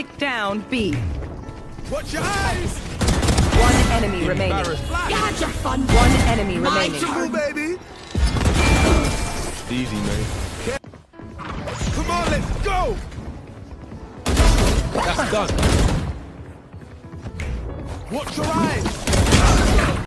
Strike down B. Watch your eyes! One enemy remaining. Gotcha, fun. One enemy remaining. Baby. Easy, man. Come on, let's go! That's done. Watch your eyes!